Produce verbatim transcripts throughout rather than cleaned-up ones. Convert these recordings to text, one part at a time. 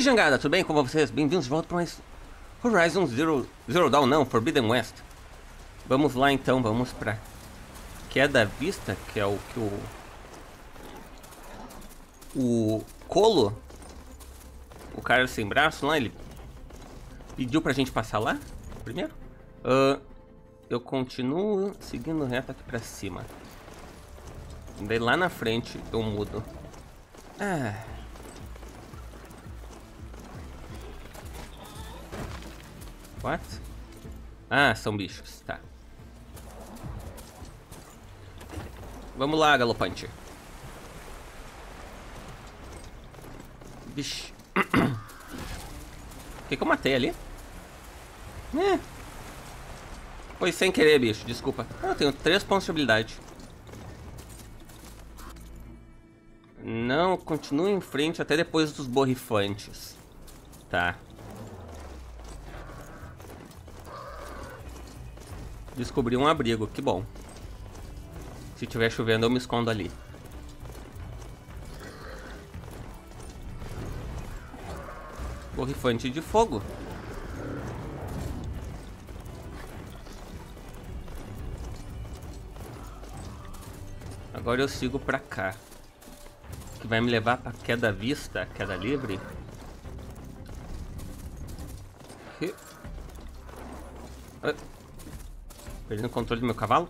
aí, jangada, tudo bem? Como vocês? Bem-vindos de volta para mais Horizon Zero, Zero Dawn, não, Forbidden West. Vamos lá então, vamos para Queda à Vista, que é o que o... O Colo, o cara sem braço lá, ele pediu pra gente passar lá, primeiro. Uh, eu continuo seguindo reto aqui pra cima. Daí lá na frente eu mudo. Ah... What? Ah, são bichos, tá. Vamos lá, galopante. Bicho. O que que eu matei ali? É. Foi sem querer, bicho, desculpa. Ah, eu tenho três pontos de habilidade. Não, continua em frente até depois dos borrifantes. Tá. Descobri um abrigo, que bom. Se tiver chovendo eu me escondo ali. Borrifante de fogo. Agora eu sigo pra cá, que vai me levar pra Queda à Vista, Queda Livre. E... Ah. Perdendo o controle do meu cavalo?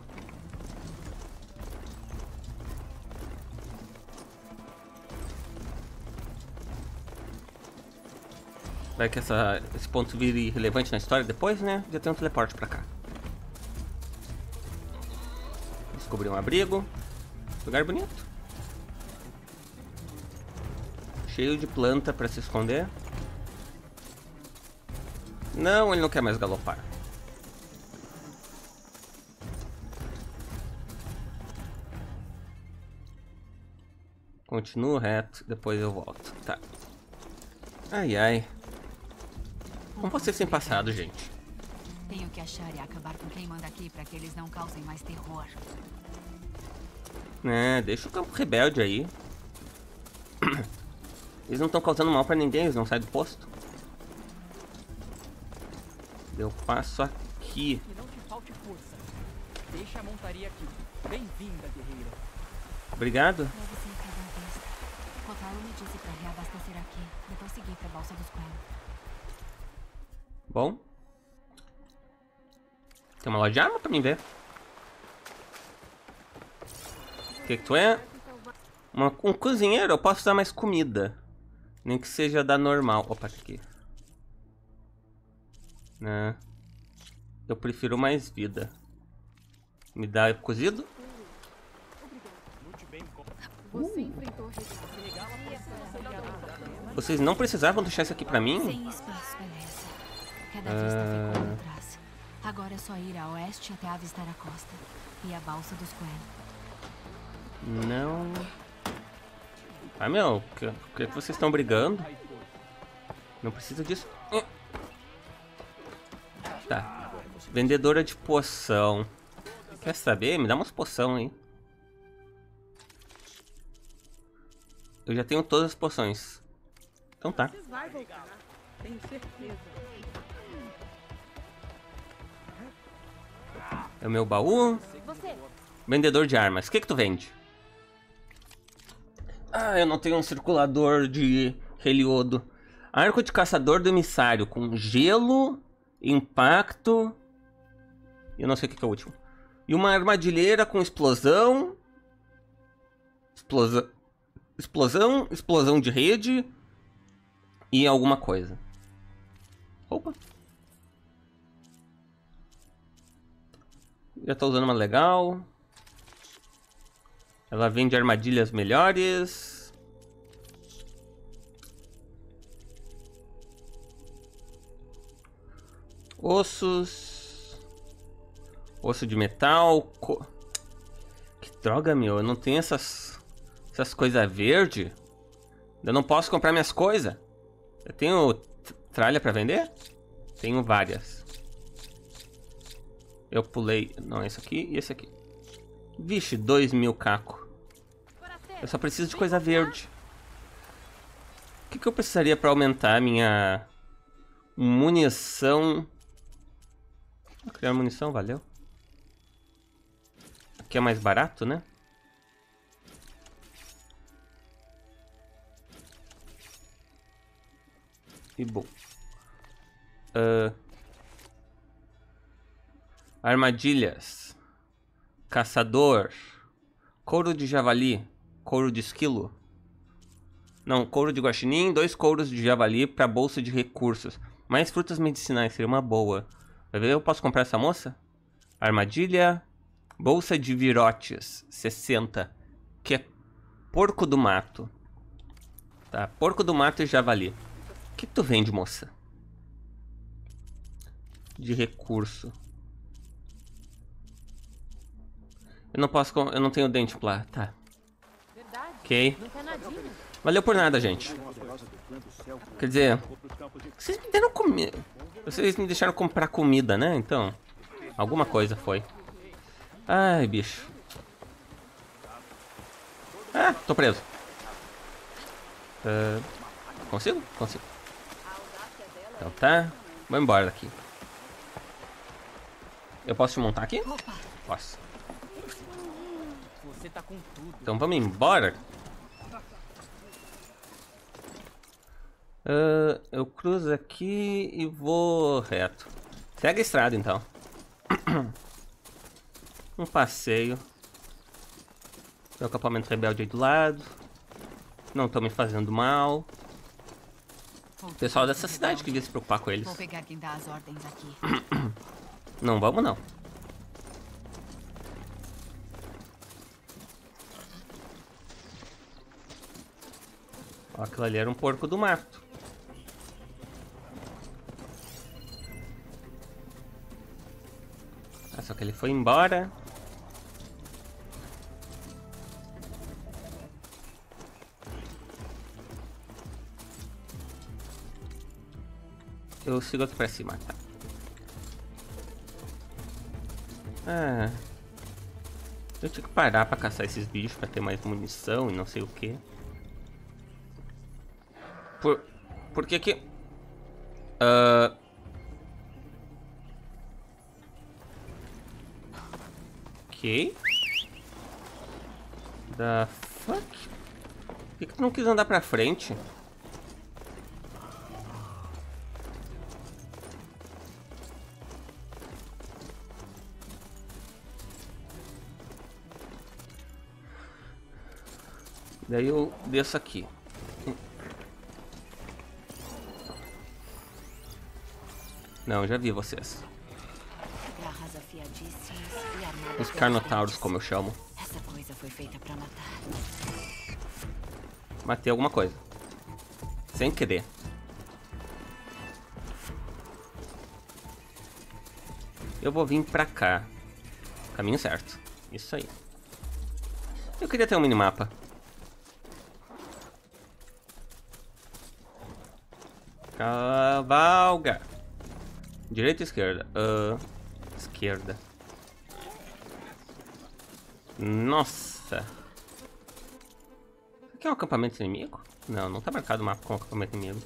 Vai que essa, esse ponto vire relevante na história depois, né? Já tem um teleporte pra cá. Descobri um abrigo. Lugar bonito. Cheio de planta pra se esconder. Não, ele não quer mais galopar. Continuo reto, depois eu volto. Tá. Ai, ai. Como vocês têm passado, gente? Tenho que achar e acabar com quem manda aqui para que eles não causem mais terror. É, deixa o campo rebelde aí. Eles não estão causando mal para ninguém, eles não saem do posto. Eu passo aqui. E não te falte força. Deixa a montaria aqui. Bem-vinda, guerreira. Obrigado. Aloy me disse pra reabastecer aqui, depois seguir pra balsa dos Quen. Bom. Tem uma loja de arma pra mim ver. O que que tu é? Uma, um cozinheiro, eu posso dar mais comida. Nem que seja da normal. Opa, aqui. Né? Eu prefiro mais vida. Me dá cozido? Vocês não precisavam deixar isso aqui pra mim? Sem espaço, beleza. Cada vista ah... ficou pra trás. Agora é só ir a oeste até avistar a costa e a balsa dos Quen. Não. Ah, meu, por que vocês estão brigando? Não precisa disso. Tá. Vendedora de poção. Quer saber? Me dá umas poção aí. Eu já tenho todas as poções. Então tá. É o meu baú. Você. Vendedor de armas. O que que tu vende? Ah, eu não tenho um circulador de reliodo. Arco de caçador do emissário com gelo, impacto. Eu não sei o que que é o último. E uma armadilheira com explosão. Explosão. Explosão, explosão de rede. E alguma coisa. Opa. Já tô usando uma legal. Ela vende armadilhas melhores. Ossos. Osso de metal. Co... Que droga, meu. Eu não tenho essas, essas coisas verde. Eu não posso comprar minhas coisas. Eu tenho tralha pra vender? Tenho várias. Eu pulei. Não, esse aqui e esse aqui. Vixe, dois mil caco. Eu só preciso de coisa verde. que, que eu precisaria para aumentar a minha munição? Vou criar munição, valeu. Aqui é mais barato, né? E bom. Uh, armadilhas. Caçador. Couro de javali. Couro de esquilo. Não, couro de guaxinim. Dois couros de javali para bolsa de recursos. Mais frutas medicinais, seria uma boa. Vai ver, eu posso comprar essa moça? Armadilha. Bolsa de virotes, sessenta. Que é porco do mato. Tá, porco do mato e javali. O que tu vende, moça? De recurso. Eu não posso, eu não tenho dente lá, tá. Ok. Valeu por nada, gente. Quer dizer, vocês me deram comida. Vocês me deixaram comprar comida, né? Então, alguma coisa foi. Ai, bicho. Ah, tô preso. Uh, consigo? Consigo. Então tá. Vou embora daqui. Eu posso te montar aqui? Posso. Então vamos embora. Uh, eu cruzo aqui e vou reto. Segue a estrada então. Um passeio. Tem o acampamento rebelde aí do lado. Não estão me fazendo mal. O pessoal dessa cidade que devia se preocupar com eles. Vou pegar quem dá as ordens aqui. Não vamos não. Ó, aquilo ali era um porco do mato. Só que ele foi embora. Eu sigo aqui pra cima, tá? Ah, eu tinha que parar pra caçar esses bichos pra ter mais munição e não sei o que. Por... Por que que... Uh... Ok. Da fuck? Por que que tu não quis andar pra frente? Daí eu desço aqui. Não, já vi vocês. Os carnotauros, como eu chamo. Essa coisa foi feita pra matar. Matei alguma coisa. Sem querer. Eu vou vir pra cá. Caminho certo. Isso aí. Eu queria ter um minimapa. Cavalga. Direita ou esquerda? Uh, esquerda. Nossa. Aqui é um acampamento inimigo? Não, não tá marcado o mapa com um acampamento inimigo.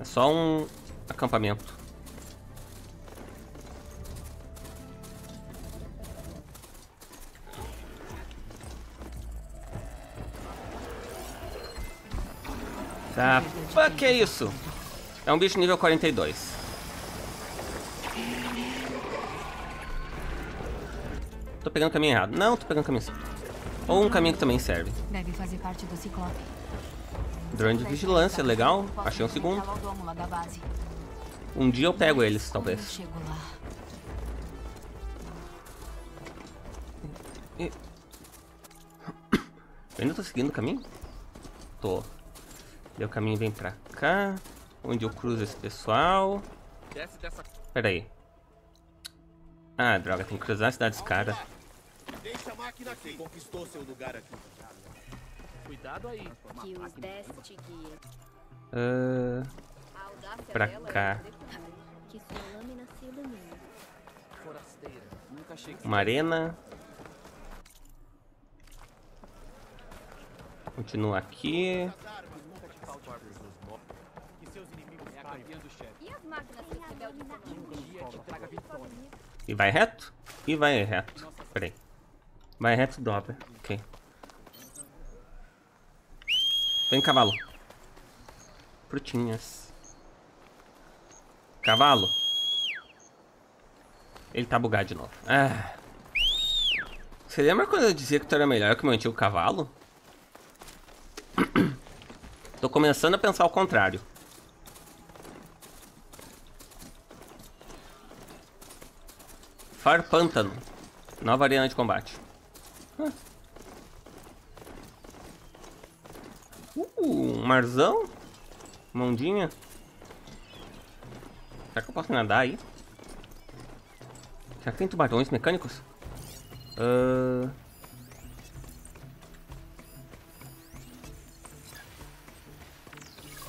É só um acampamento. Tá, fuck, que é isso? É um bicho nível quarenta e dois. Tô pegando o caminho errado. Não, tô pegando o caminho certo. Ou um caminho que também serve. Deve fazer parte do ciclope. Drone de vigilância, legal. Achei um segundo. Um dia eu pego eles, talvez. Eu ainda tô seguindo o caminho? Tô. Daí o caminho vem pra cá. Onde eu cruzo esse pessoal. Pera aí. Ah, droga, tem que cruzar a cidade dos caras. Deixa a máquina aqui. Conquistou seu lugar aqui. Cuidado aí. Uh, pra cá. Uma arena. Continua aqui. farmers nos mostram que seus inimigos é a campeã do chefe. E as máquinas que rebeldes um dia te traga vitória. E vai reto? E vai reto. Peraí. Vai reto e dobra. Ok. Vem, cavalo. Frutinhas. Cavalo. Ele tá bugado de novo. Ah. Você lembra quando eu dizia que tu era melhor que o meu antigo cavalo? Tô começando a pensar ao contrário. Farpântano. Nova arena de combate. Ah. Uh, um marzão. Mundinha. Será que eu posso nadar aí? Será que tem tubarões mecânicos? Uh...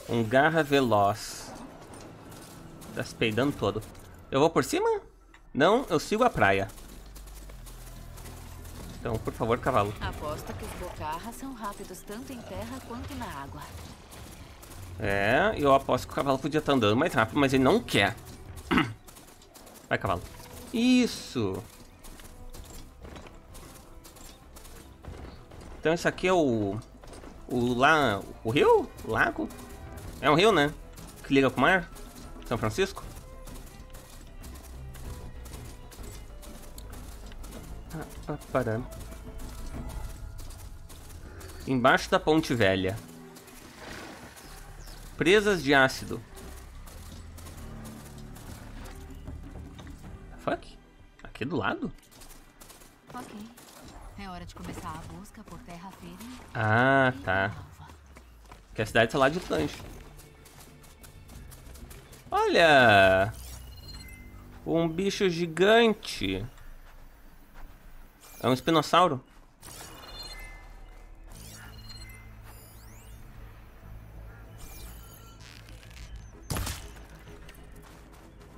Um garra veloz. Tá se peidando todo. Eu vou por cima? Não, eu sigo a praia. Então, por favor, cavalo. Aposto que os bocarras são rápidos tanto em terra quanto na água. É, eu aposto que o cavalo podia estar andando mais rápido, mas ele não quer. Vai, cavalo. Isso. Então isso aqui é o... O lá... O rio? O lago? É um rio, né? Que liga com o mar? São Francisco? Ah, ah, embaixo da ponte velha. Presas de ácido. Fuck? Aqui do lado? Ok. É hora de começar a busca por terra firme. Ah, tá. Porque a cidade tá lá de distante. Olha! Um bicho gigante. É um espinossauro.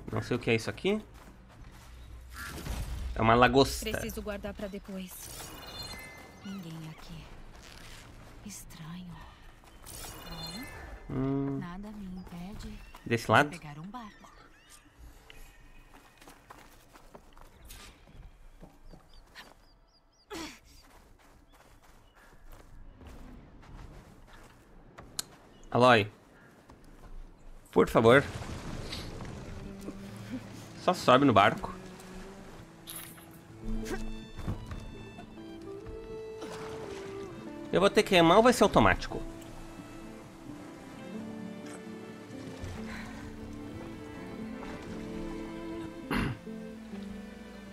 Não sei o que é isso aqui. É uma lagosta. Preciso guardar para depois. Ninguém aqui. Estranho. Hum. Nada me impede. Desse lado? De pegar um barco. Aloy, por favor. Só sobe no barco. Eu vou ter que remar ou vai ser automático?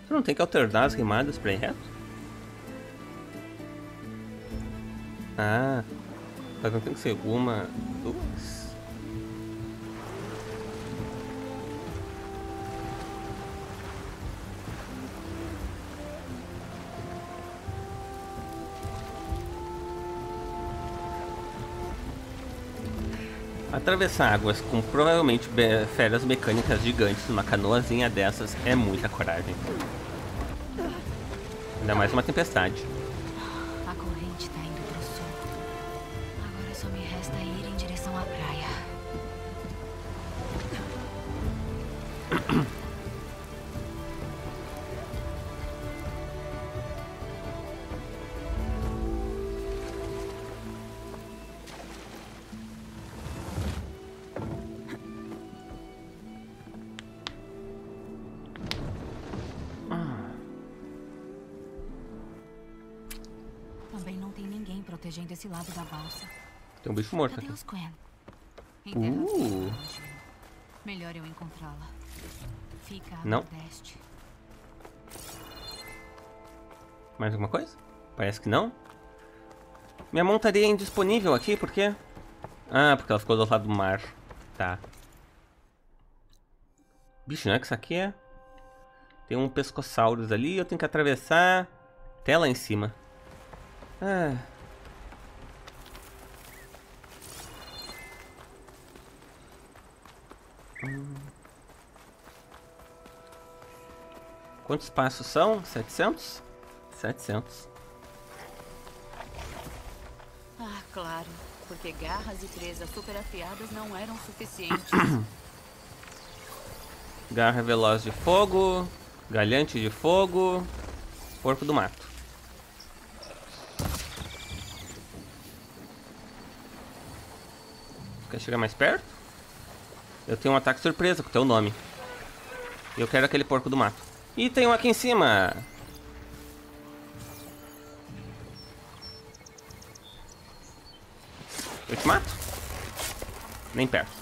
Tu não tem que alternar as rimadas pra ir reto? Ah, mas não tem que ser uma, duas? Atravessar águas com provavelmente feras mecânicas gigantes numa canoazinha dessas é muita coragem. Ainda mais uma tempestade. A corrente tá indo pro sul. Agora só me resta ir em direção à praia. Protegendo esse lado da balsa. Tem um bicho morto. Cadê aqui? Os Quen? Uh. Melhor eu encontrá-la. Fica a nordeste. Mais alguma coisa? Parece que não. Minha montaria é indisponível aqui, por quê? Ah, porque ela ficou do lado do mar. Tá. Bicho, não é que isso aqui é? Tem um pescossauros ali, eu tenho que atravessar até lá em cima. Ah. Hum. Quantos passos são? setecentos? setecentos. Ah, claro. porque garras e presas super afiadas não eram suficientes. Garra veloz de fogo, galhante de fogo, corpo do mato. Quer chegar mais perto? Eu tenho um ataque surpresa com o teu nome. Eu quero aquele porco do mato. E tem um aqui em cima. Eu te mato? Nem perto.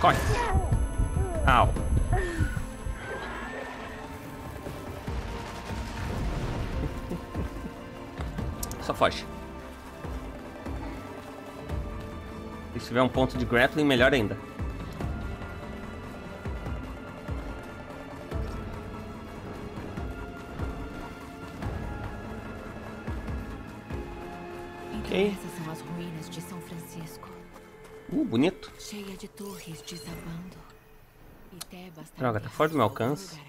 Corre. Au. Só foge. E se tiver um ponto de grappling, melhor ainda. Essas são as ruínas de São Francisco. Uh, bonito. Cheia de torres desabando. E Tebas. Droga, tá fora do meu alcance.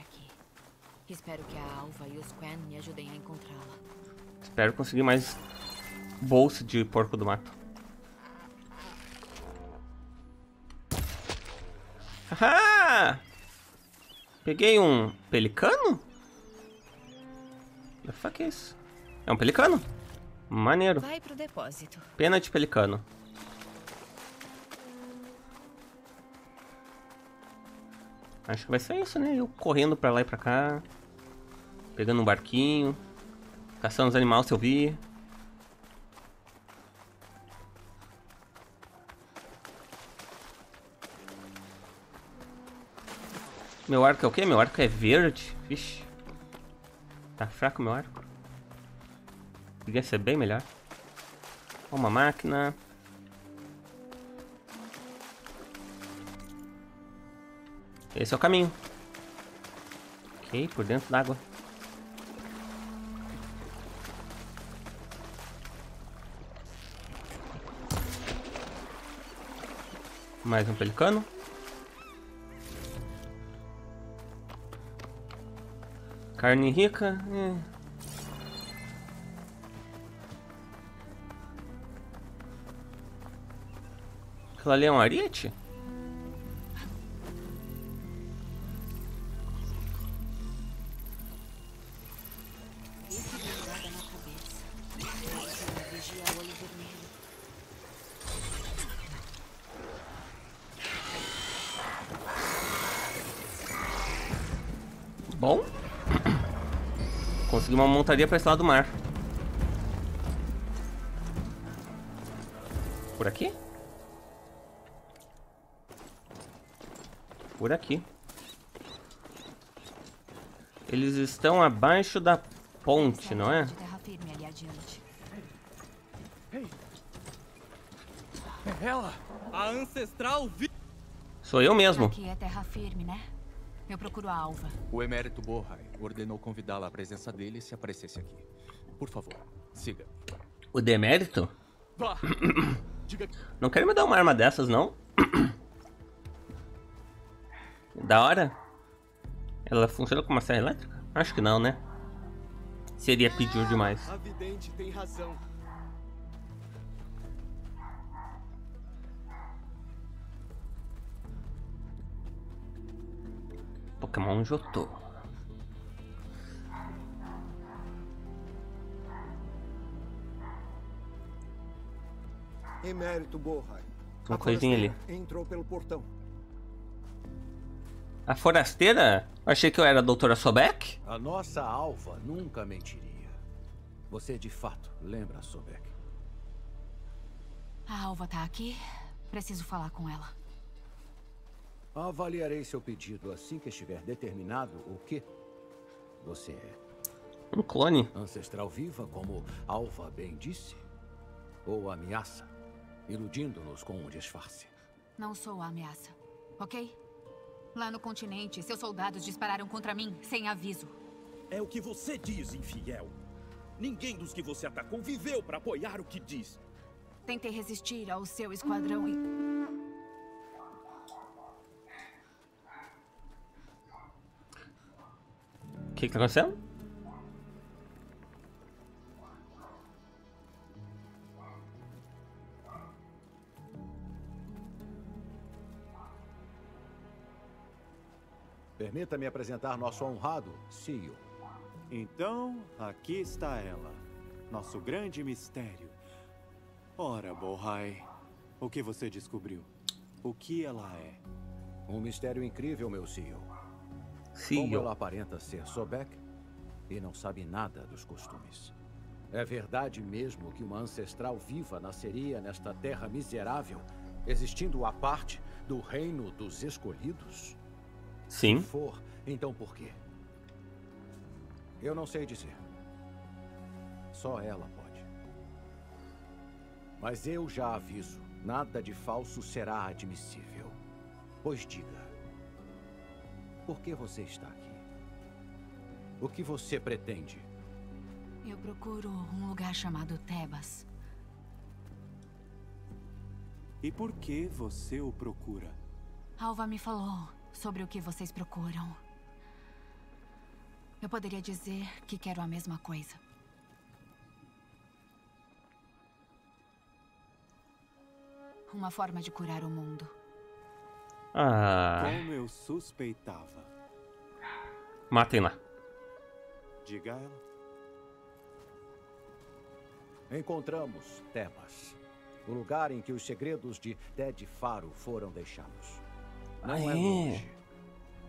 Espero que a Alva e os Quen me ajudem a encontrá-la. Espero conseguir mais bolsa de porco do mato. Haha! Peguei um pelicano? The fuck is? É um pelicano? Maneiro. Vai pro depósito. Pena de pelicano. Acho que vai ser isso, né? Eu correndo pra lá e pra cá. Pegando um barquinho. Caçando os animais se eu vi. Meu arco é o quê? Meu arco é verde. Vixe. Tá fraco meu arco. Podia ser bem melhor. Uma máquina. Esse é o caminho. Ok, por dentro d'água. Mais um pelicano. Carne rica. É. Aquilo ali é um ariete? Bom. Consegui uma montaria para esse lado do mar. Por aqui? Por aqui. Eles estão abaixo da ponte, não é? Ela, a ancestral vi... Sou eu mesmo. Aqui é terra firme, né? Eu procuro a Alva. O Emérito Borrai ordenou convidá-la à presença dele se aparecesse aqui. Por favor, siga. O Demérito? Vá. Diga que... Não quero me dar uma arma dessas, não? Da hora? Ela funciona como uma serra elétrica? Acho que não, né? Seria pedir demais. A vidente tem razão. Pokémon Jotô. Emérito Borrai. Uma coisinha ali. Entrou pelo portão. A forasteira? Achei que eu era a doutora Sobek? A nossa Alva nunca mentiria. Você de fato lembra a Sobek? A Alva tá aqui. Preciso falar com ela. Avaliarei seu pedido assim que estiver determinado o que você é. Um clone. Ancestral viva, como Alva bem disse? Ou ameaça, iludindo-nos com um disfarce? Não sou a ameaça, ok? Lá no continente, seus soldados dispararam contra mim, sem aviso. É o que você diz, infiel. Ninguém dos que você atacou viveu pra apoiar o que diz. Tentei resistir ao seu esquadrão e... O que que tá acontecendo? Permita-me apresentar nosso honrado Sio. Então, aqui está ela. Nosso grande mistério. Ora, Bohai, o que você descobriu? O que ela é? Um mistério incrível, meu Sio. Sio. Como ela aparenta ser Sobek e não sabe nada dos costumes. É verdade mesmo que uma ancestral viva nasceria nesta terra miserável, existindo à parte do reino dos escolhidos? Sim. Se for, então por quê? Eu não sei dizer. Só ela pode. Mas eu já aviso, nada de falso será admissível. Pois diga, por que você está aqui? O que você pretende? Eu procuro um lugar chamado Tebas. E por que você o procura? Alva me falou sobre o que vocês procuram. Eu poderia dizer que quero a mesma coisa. Uma forma de curar o mundo. Ah. Como eu suspeitava. Matem lá. Diga ela. Encontramos Tebas, o lugar em que os segredos de Ted Faro foram deixados. Não Aê. é longe,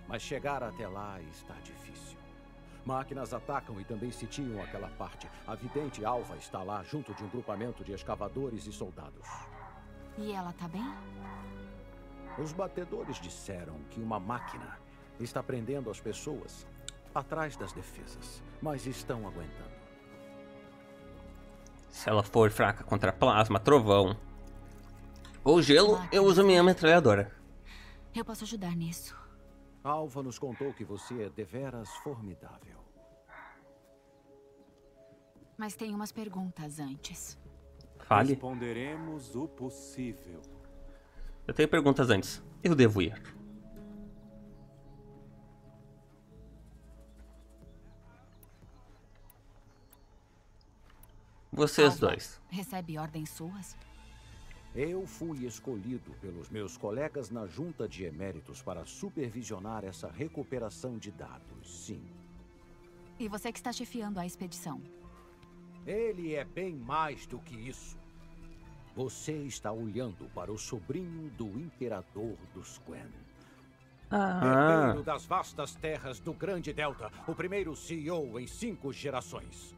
mas chegar até lá está difícil. Máquinas atacam e também sitiam aquela parte. A vidente Alva está lá junto de um grupamento de escavadores e soldados. E ela tá bem? Os batedores disseram que uma máquina está prendendo as pessoas atrás das defesas, mas estão aguentando. Se ela for fraca contra plasma, trovão ou gelo, Marcos, eu uso minha metralhadora. Eu posso ajudar nisso. Alva nos contou que você é deveras formidável. Mas tem umas perguntas antes. Fale. Responderemos o possível. Eu tenho perguntas antes. Eu devo ir. Vocês Alva, dois. Recebe ordens suas? Eu fui escolhido pelos meus colegas na junta de eméritos para supervisionar essa recuperação de dados, sim. E você que está chefiando a expedição? Ele é bem mais do que isso. Você está olhando para o sobrinho do imperador dos Quen. Ah. Herdeiro das vastas terras do Grande Delta, o primeiro C E O em cinco gerações.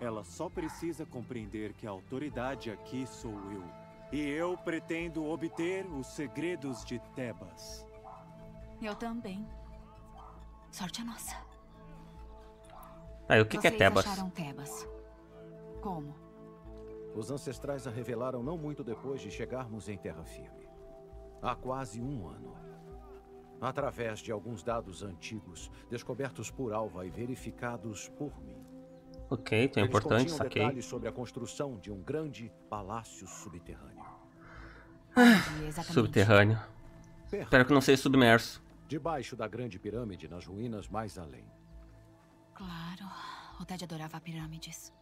Ela só precisa compreender que a autoridade aqui sou eu. E eu pretendo obter os segredos de Tebas. Eu também. Sorte a nossa. Ah, o que, que é Tebas? Vocês acharam Tebas. Como? Os ancestrais a revelaram não muito depois de chegarmos em terra firme. Há quase um ano. Através de alguns dados antigos, descobertos por Alva e verificados por mim. Ok, então é importante, saquei. Detalhes sobre a construção de um grande palácio subterrâneo. Ah, subterrâneo. Perfeito. Espero que não seja submerso. Debaixo da grande pirâmide, nas ruínas mais além. Claro, o Ted adorava pirâmides.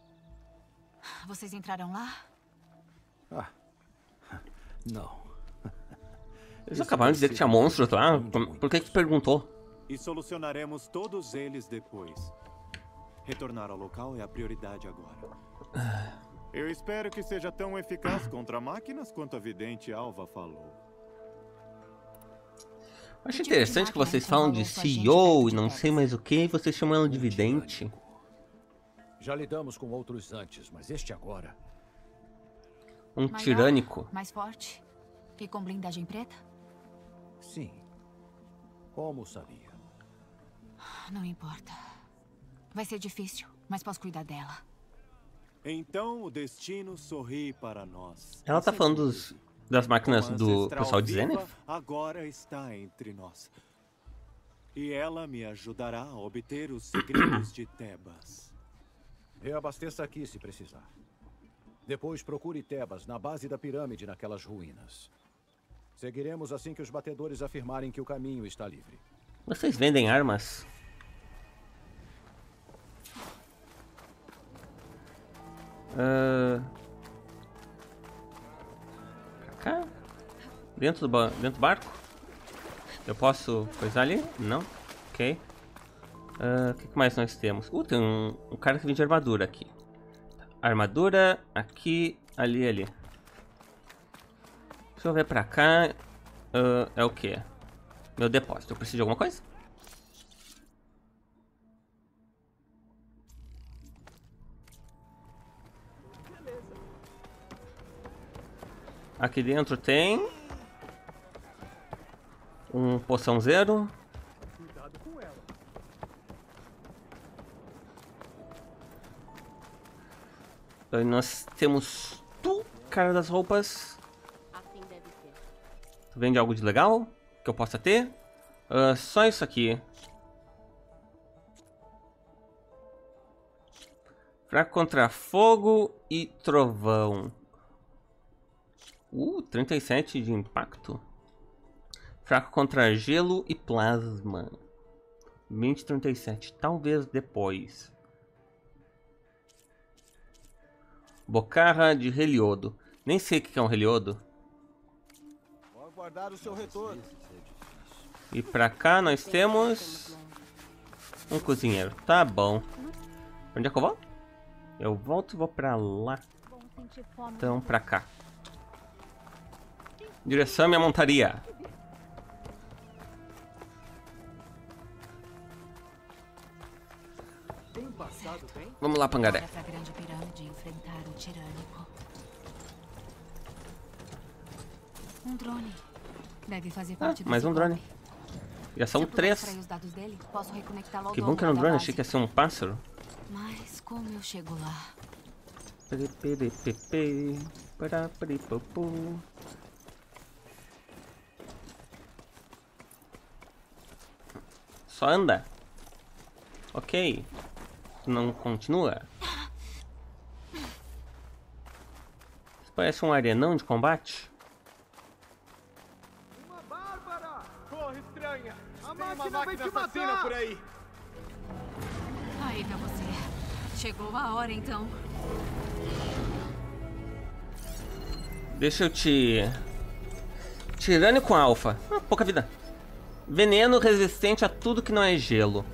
Vocês entraram lá? Ah, não. Eles acabaram de dizer que tinha monstros lá. Por que que perguntou? E solucionaremos todos eles depois. Retornar ao local é a prioridade agora. Eu espero que seja tão eficaz contra máquinas quanto a vidente Alva falou. Eu acho interessante que vocês falam de C E O e não sei mais o que, e vocês chamam ela de vidente. Já lidamos com outros antes, mas este agora... Um tirânico. Mais forte? E com blindagem preta? Sim. Como sabia? Não importa. Vai ser difícil, mas posso cuidar dela. Então o destino sorri para nós. Ela tá falando dos, das máquinas do pessoal de Zenith? Agora está entre nós. E ela me ajudará a obter os segredos de Tebas. Reabasteça aqui se precisar. Depois procure Tebas na base da pirâmide naquelas ruínas. Seguiremos assim que os batedores afirmarem que o caminho está livre. Vocês vendem armas? Uh... Pra cá? Dentro do, ba... Dentro do barco? Eu posso coisar ali? Não. Ok. O uh, que, que mais nós temos? Uh, tem um, um cara que vem de armadura aqui. Armadura, aqui, ali e ali. Deixa eu ver pra cá. Uh, é o que? Meu depósito. Eu preciso de alguma coisa? Beleza. Aqui dentro tem... um poção zero. Cuidado com ela. Aí nós temos tu, cara das roupas. Assim deve ser. Tu vende algo de legal que eu possa ter? Uh, só isso aqui. Fraco contra fogo e trovão. Uh, trinta e sete de impacto. Fraco contra gelo e plasma. vinte, trinta e sete. Talvez depois. Bocarra de reliodo. Nem sei o que é um reliodo. Vou aguardar o seu retorno. E pra cá nós temos um cozinheiro. Tá bom. Onde é que eu vou? Eu volto e vou pra lá. Então pra cá. Direção à minha montaria. Vamos lá, pangaré. Um drone. Deve fazer parte ah, mais um drone. Já são três. Que bom que era um drone, achei que ia ser um pássaro. Mas como eu chego lá? Só anda. Ok. Não continua. Isso parece um arenão de combate. Uma bárbara! Porra, estranha! A máquina vai te matar por aí. Aí pra você. Chegou a hora então. Deixa eu te... Tirânico Alfa. Ah, pouca vida. Veneno resistente a tudo que não é gelo.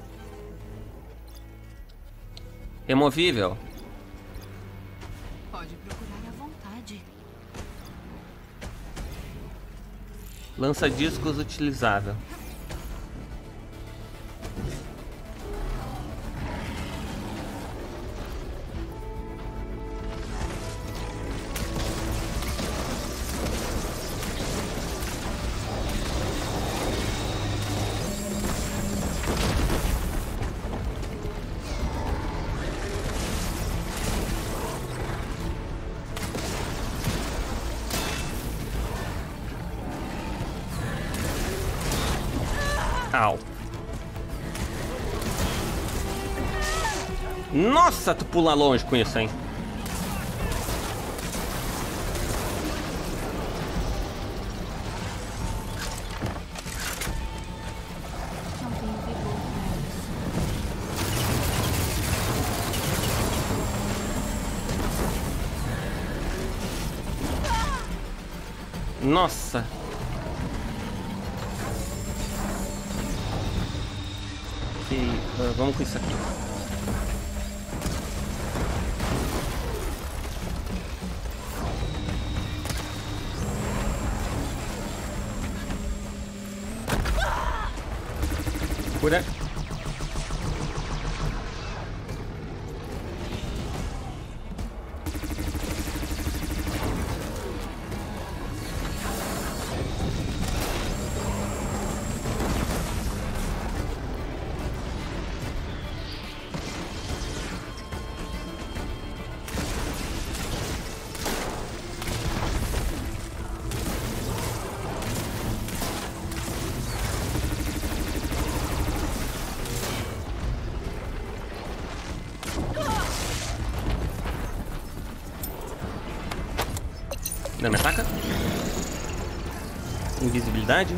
Removível. Pode procurar à vontade. Lança discos utilizável. Nossa, tu pula longe com isso, hein? Nossa. Ok, uh, vamos com isso aqui. Cura. Não me ataca. Invisibilidade.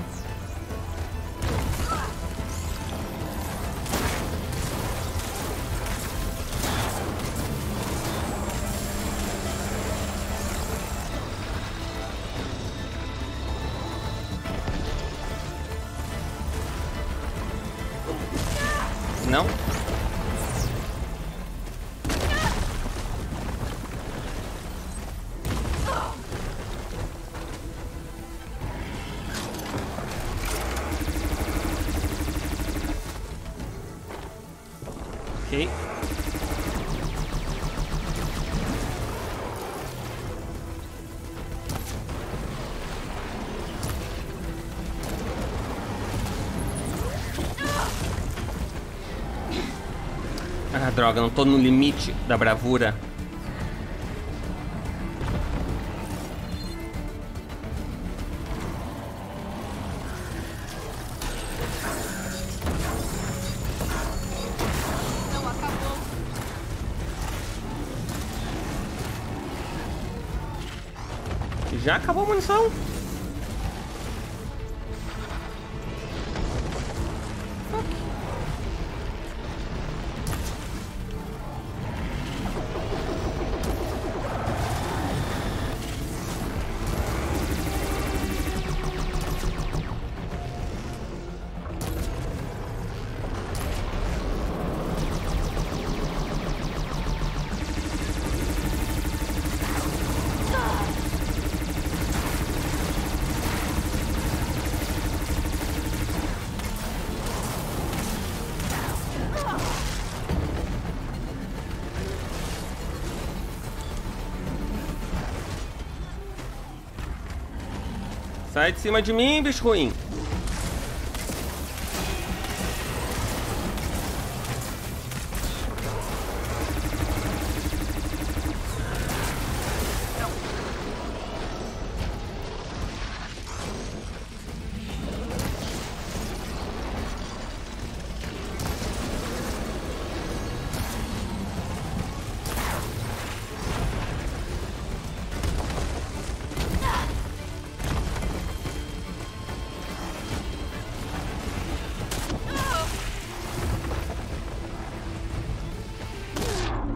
Não? Ok. Ah, droga, não tô no limite da bravura. Já acabou a munição? Sai de cima de mim, bicho ruim.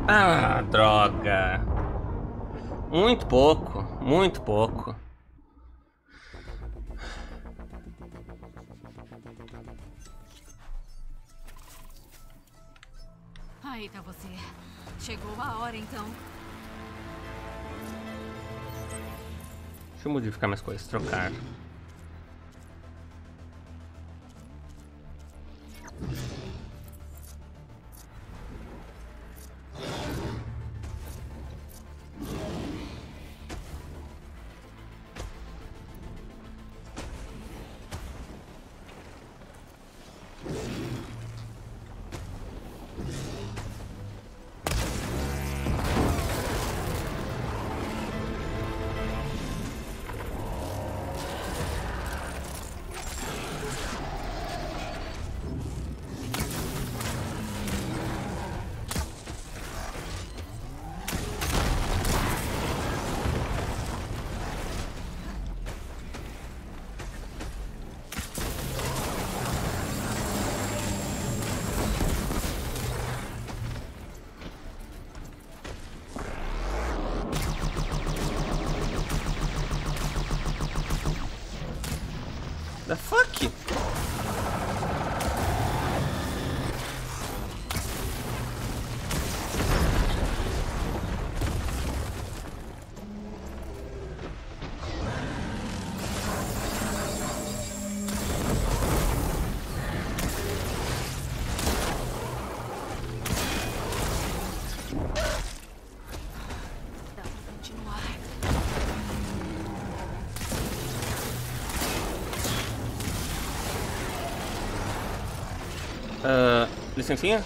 Ah, droga. Muito pouco, muito pouco. Aí tá você. Chegou a hora então. Deixa eu modificar minhas coisas, trocar. The fuck? Uh, licencinha?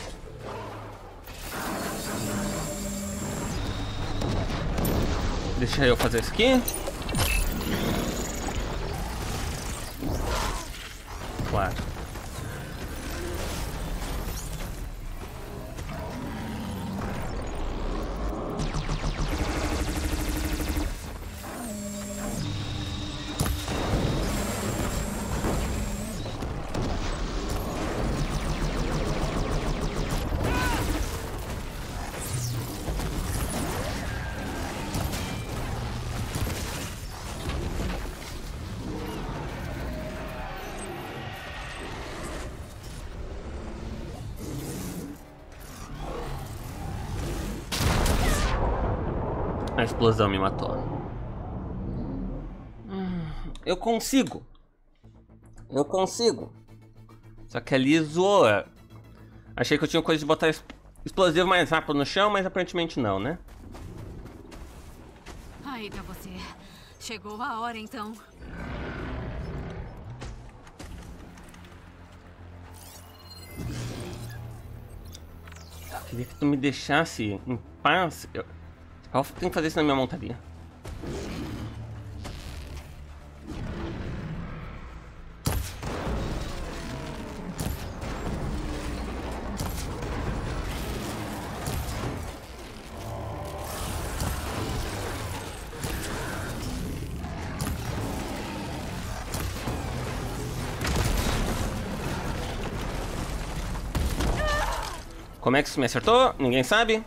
Deixa eu fazer isso aqui. Claro. A explosão me matou. Hum, eu consigo. Eu consigo. Só que ali zoa. Achei que eu tinha coisa de botar explosivo mais rápido no chão, mas aparentemente não, né? Aí pra você. Chegou a hora então. Eu queria que tu me deixasse em paz. Eu... eu tenho que fazer isso na minha montaria. Como é que isso me acertou? Ninguém sabe.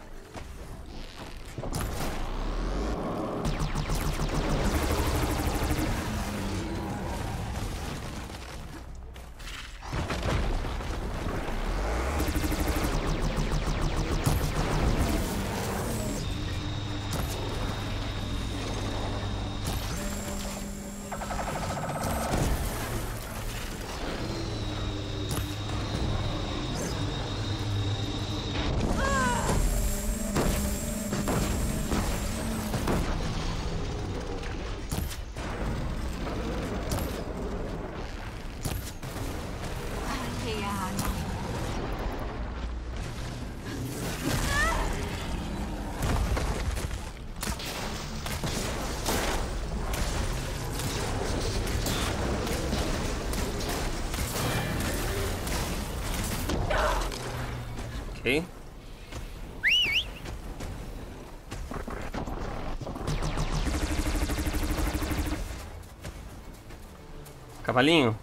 Cavalinho,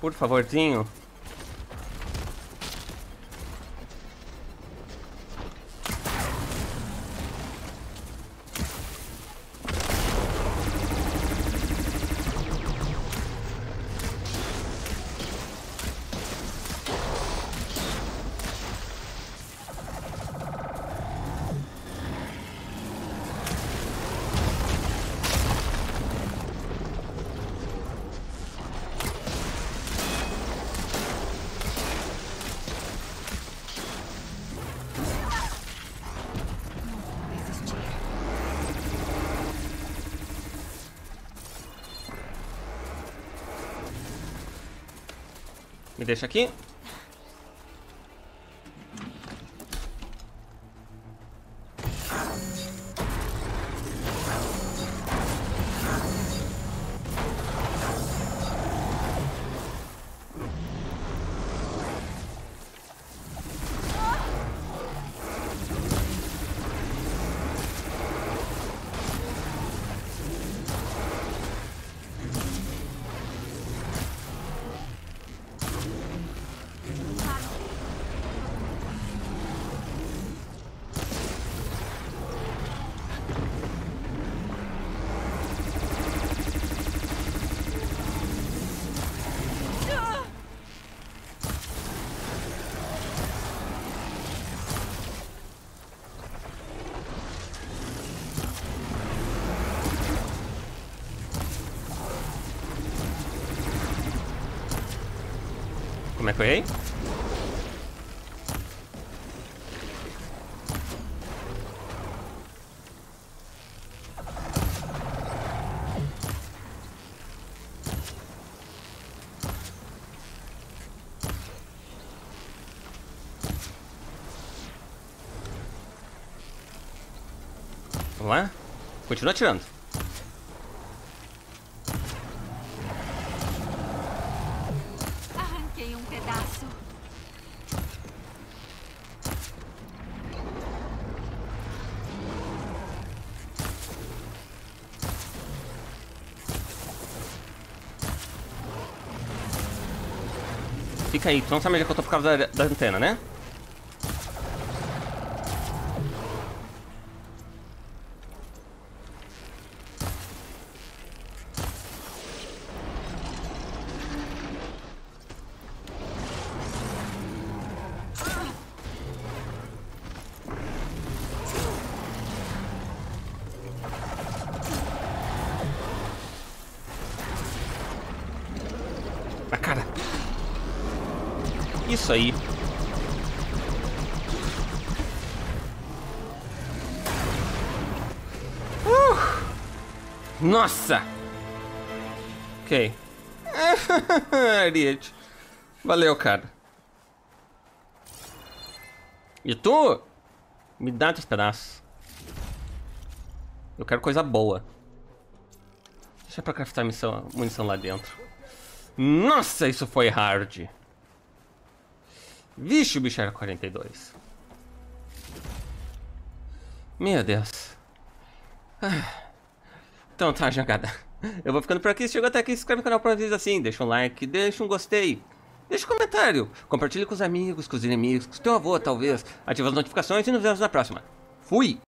por favorzinho. Me deixa aqui. Como é que eu errei? Vamos lá? Continua atirando. Fica aí, tu não sabe onde é que eu tô por causa da, da antena, né? Isso aí. Uh, nossa! Ok. Ariete. Valeu, cara. E tu? Me dá teus pedaços. Eu quero coisa boa. Deixa pra craftar missão, munição lá dentro. Nossa, isso foi hard. Vixe, o bicho era quarenta e dois. Meu Deus. Ah. Então tá, jogada. Eu vou ficando por aqui. Se chegou até aqui, se inscreve no canal pra vocês assim. Deixa um like, deixa um gostei. Deixa um comentário. Compartilhe com os amigos, com os inimigos, com o teu avô, talvez. Ativa as notificações e nos vemos na próxima. Fui!